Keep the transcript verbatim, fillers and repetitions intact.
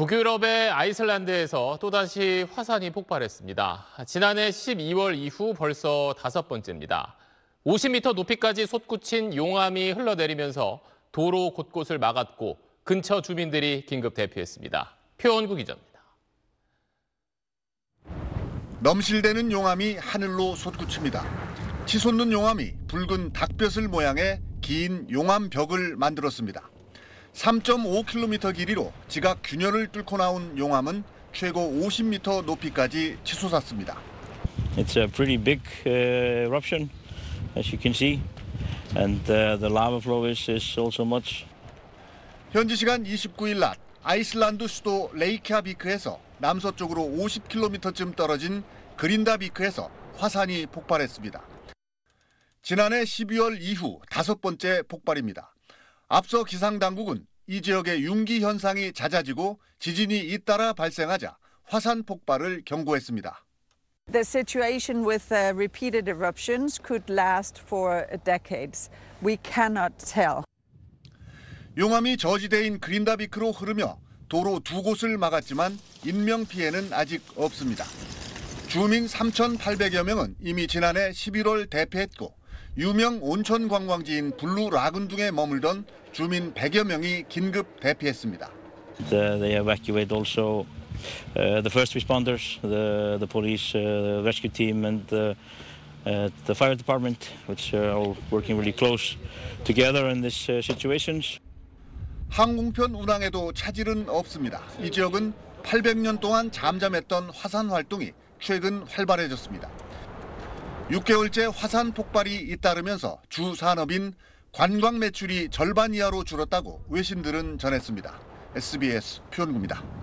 북유럽의 아이슬란드에서 또다시 화산이 폭발했습니다. 지난해 십이월 이후 벌써 다섯 번째입니다. 오십 미터 높이까지 솟구친 용암이 흘러내리면서 도로 곳곳을 막았고 근처 주민들이 긴급 대피했습니다. 표언구 기자입니다. 넘실대는 용암이 하늘로 솟구칩니다. 치솟는 용암이 붉은 닭뼈슬 모양의 긴 용암 벽을 만들었습니다. 삼 점 오 킬로미터 길이로 지각 균열을 뚫고 나온 용암은 최고 오십 미터 높이까지 치솟았습니다. It's a pretty big eruption, as you can see, and the lava flow is also much. 현지 시간 이십구일 낮 아이슬란드 수도 레이캬비크에서 남서쪽으로 오십 킬로미터쯤 떨어진 그린다비크에서 화산이 폭발했습니다. 지난해 십이월 이후 다섯 번째 폭발입니다. 앞서 기상당국은 이 지역의 융기 현상이 잦아지고 지진이 잇따라 발생하자 화산 폭발을 경고했습니다. The situation with repeated eruptions could last for decades. We cannot tell. 용암이 저지대인 그린다비크로 흐르며 도로 두 곳을 막았지만 인명피해는 아직 없습니다. 주민 삼천팔백여 명은 이미 지난해 십일월 대피했고 유명 온천 관광지인 블루 라군 등에 머물던 주민 백여 명이 긴급 대피했습니다. They evacuated also the first responders, the the police rescue team and the the fire department, which are all working really close together in these situations. 항공편 운항에도 차질은 없습니다. 이 지역은 팔백 년 동안 잠잠했던 화산 활동이 최근 활발해졌습니다. 육 개월째 화산 폭발이 잇따르면서 주 산업인 관광 매출이 절반 이하로 줄었다고 외신들은 전했습니다. 에스비에스 표언구입니다.